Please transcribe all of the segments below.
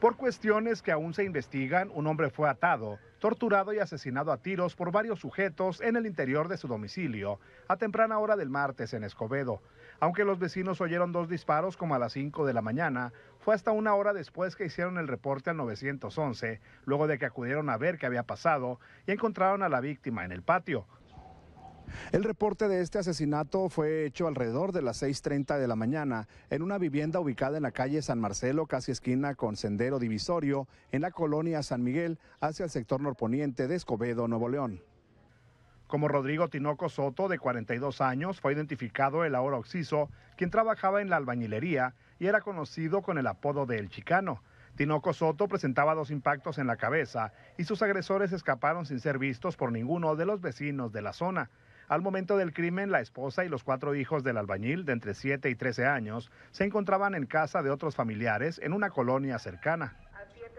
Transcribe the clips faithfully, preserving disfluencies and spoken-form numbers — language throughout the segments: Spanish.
Por cuestiones que aún se investigan, un hombre fue atado, torturado y asesinado a tiros por varios sujetos en el interior de su domicilio, a temprana hora del martes en Escobedo. Aunque los vecinos oyeron dos disparos como a las cinco de la mañana, fue hasta una hora después que hicieron el reporte al nueve once, luego de que acudieron a ver qué había pasado y encontraron a la víctima en el patio. El reporte de este asesinato fue hecho alrededor de las seis treinta de la mañana en una vivienda ubicada en la calle San Marcelo, casi esquina con Sendero Divisorio, en la colonia San Miguel, hacia el sector norponiente de Escobedo, Nuevo León. Como Rodrigo Tinoco Soto, de cuarenta y dos años, fue identificado el ahora occiso, quien trabajaba en la albañilería y era conocido con el apodo de El Chicano. Tinoco Soto presentaba dos impactos en la cabeza y sus agresores escaparon sin ser vistos por ninguno de los vecinos de la zona. Al momento del crimen, la esposa y los cuatro hijos del albañil, de entre siete y trece años, se encontraban en casa de otros familiares en una colonia cercana.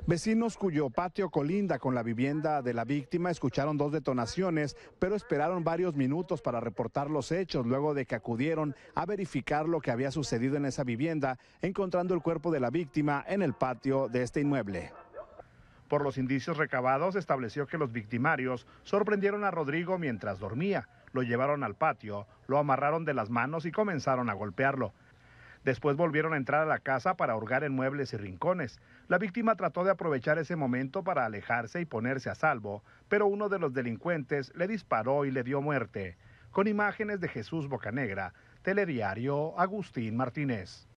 Vecinos cuyo patio colinda con la vivienda de la víctima escucharon dos detonaciones, pero esperaron varios minutos para reportar los hechos luego de que acudieron a verificar lo que había sucedido en esa vivienda, encontrando el cuerpo de la víctima en el patio de este inmueble. Por los indicios recabados, estableció que los victimarios sorprendieron a Rodrigo mientras dormía. Lo llevaron al patio, lo amarraron de las manos y comenzaron a golpearlo. Después volvieron a entrar a la casa para hurgar en muebles y rincones. La víctima trató de aprovechar ese momento para alejarse y ponerse a salvo, pero uno de los delincuentes le disparó y le dio muerte. Con imágenes de Jesús Bocanegra, Telediario Agustín Martínez.